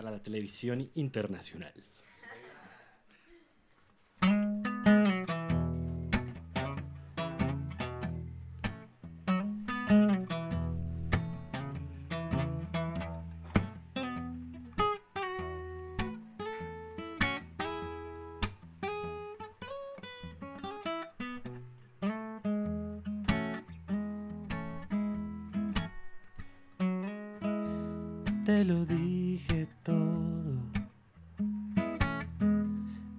para la televisión internacional. Te lo dije todo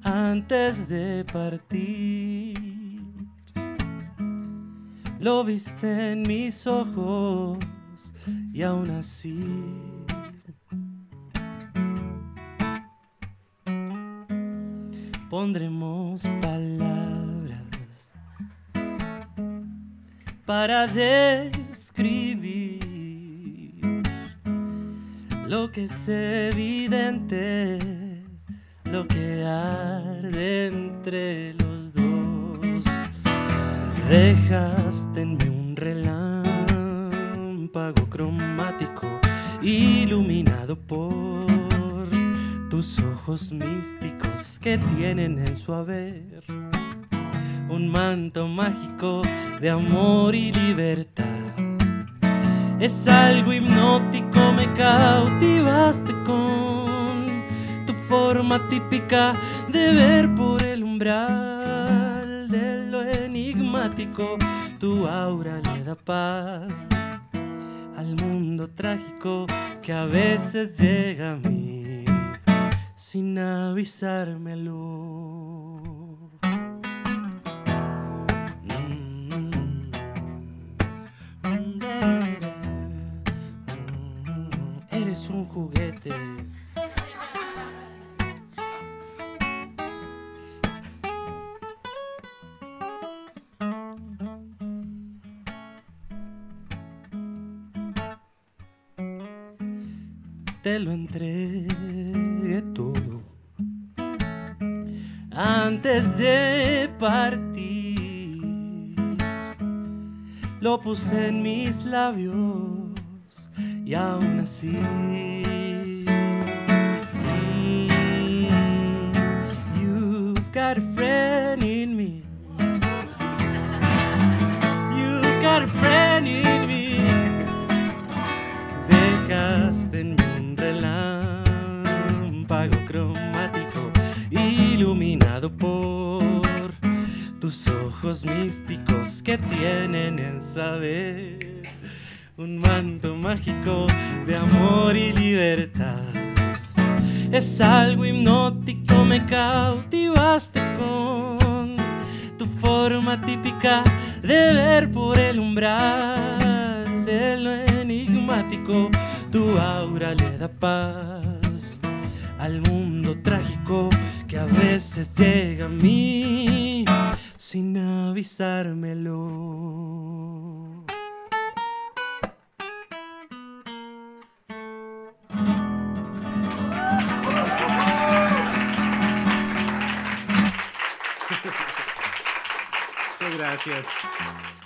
antes de partir. Lo viste en mis ojos y aún así pondremos palabras para describir lo que es evidente, lo que arde entre los dos. Dejaste en mí un relámpago cromático, iluminado por tus ojos místicos que tienen en su haber un manto mágico de amor y libertad. Es algo hipnótico, me cautivaste con tu forma típica de ver por el umbral de lo enigmático. Tu aura le da paz al mundo trágico que a veces llega a mí sin avisármelo. Eres un juguete. Te lo entregué todo antes de partir. Lo puse en mis labios y aún así you've got a friend in me, you've got a friend in me. Dejaste en mí un relámpago cromático, iluminado por tus ojos místicos que tienen en su haber un manto mágico de amor y libertad. Es algo hipnótico, me cautivaste con tu forma típica de ver por el umbral de lo enigmático. Tu aura le da paz al mundo trágico que a veces llega a mí sin avisármelo. Muchas gracias.